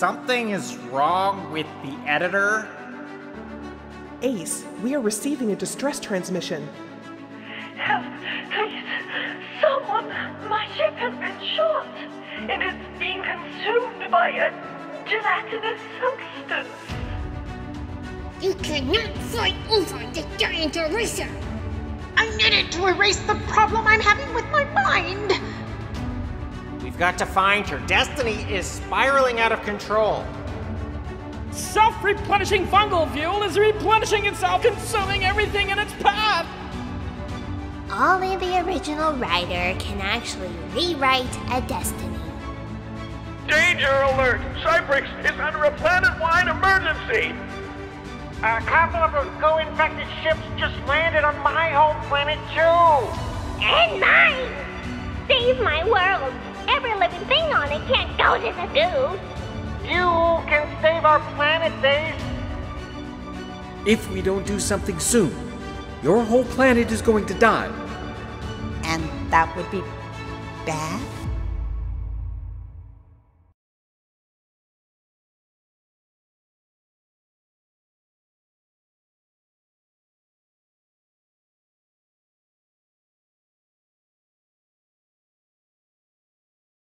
Something is wrong with the editor. Ace, we are receiving a distress transmission. Help, please. Someone, my ship has been shot. It is being consumed by a gelatinous substance. You cannot fly over the giant eraser. I need it to erase the problem I'm having with my mind. We've got to find her. Destiny is spiraling out of control. Self-replenishing fungal fuel is replenishing itself, consuming everything in its path! Only the original writer can actually rewrite a destiny. Danger alert! Cyprix is under a planet-wide emergency! A couple of those co-infected ships just landed on my home planet too! And mine! Save my world! Every living thing on it can't go to the goo! You can save our planet, Ace! If we don't do something soon, your whole planet is going to die. And that would be bad?